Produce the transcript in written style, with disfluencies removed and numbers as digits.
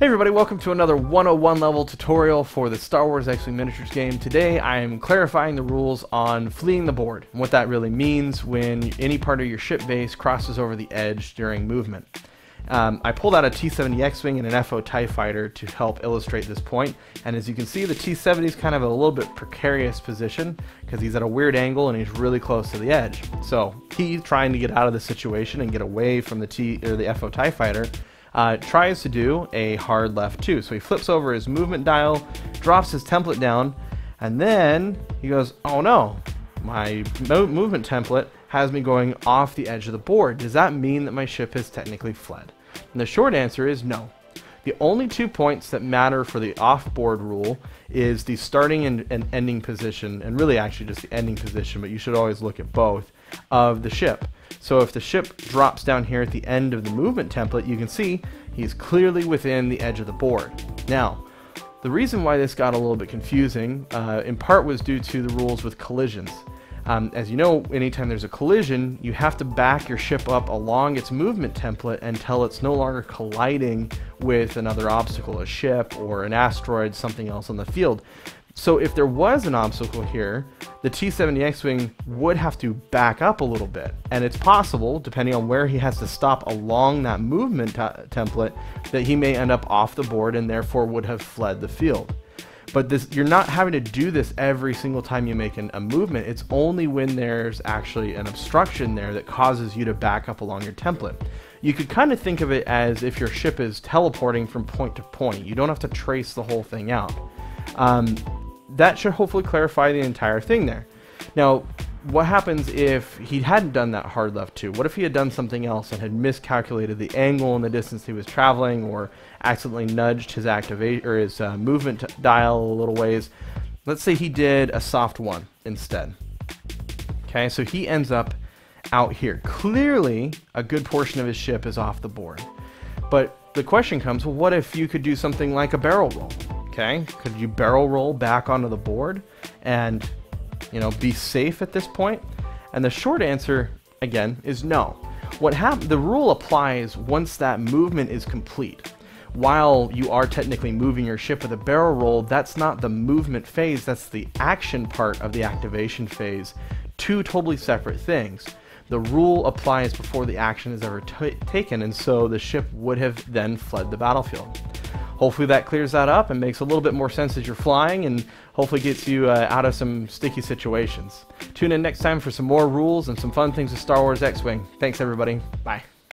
Hey everybody, welcome to another 101 level tutorial for the Star Wars X-wing Miniatures game. Today I am clarifying the rules on fleeing the board and what that really means when any part of your ship base crosses over the edge during movement. I pulled out a T-70 X-wing and an FO TIE Fighter to help illustrate this point, and as you can see the T-70 is kind of a little bit precarious position because he's at a weird angle and he's really close to the edge. So he's trying to get out of the situation and get away from the FO TIE Fighter. Tries to do a hard left too. So he flips over his movement dial, drops his template down, and then he goes, oh no, my movement template has me going off the edge of the board. Does that mean that my ship has technically fled? And the short answer is no. The only 2 points that matter for the off-board rule is the starting and ending position, and really actually just the ending position, but you should always look at both, of the ship. So if the ship drops down here at the end of the movement template, you can see he's clearly within the edge of the board. Now, the reason why this got a little bit confusing in part was due to the rules with collisions. As you know, anytime there's a collision, you have to back your ship up along its movement template until it's no longer colliding with another obstacle, a ship or an asteroid, something else on the field. So if there was an obstacle here, the T-70 X-wing would have to back up a little bit, and it's possible, depending on where he has to stop along that movement template, that he may end up off the board and therefore would have fled the field. But this, you're not having to do this every single time you make a movement. It's only when there's actually an obstruction there that causes you to back up along your template. You could kind of think of it as if your ship is teleporting from point to point. You don't have to trace the whole thing out. That should hopefully clarify the entire thing there. Now, what happens if he hadn't done that hard left too? What if he had done something else and had miscalculated the angle and the distance he was traveling, or accidentally nudged his movement dial a little ways? Let's say he did a soft one instead. Okay, so he ends up out here. Clearly, a good portion of his ship is off the board. But the question comes, well, what if you could do something like a barrel roll? Okay, could you barrel roll back onto the board and, you know, be safe at this point? And the short answer, again, is no. What the rule applies once that movement is complete. While you are technically moving your ship with a barrel roll, that's not the movement phase, that's the action part of the activation phase. Two totally separate things. The rule applies before the action is ever taken, and so the ship would have then fled the battlefield. Hopefully that clears that up and makes a little bit more sense as you're flying, and hopefully gets you out of some sticky situations. Tune in next time for some more rules and some fun things with Star Wars X-wing. Thanks everybody. Bye.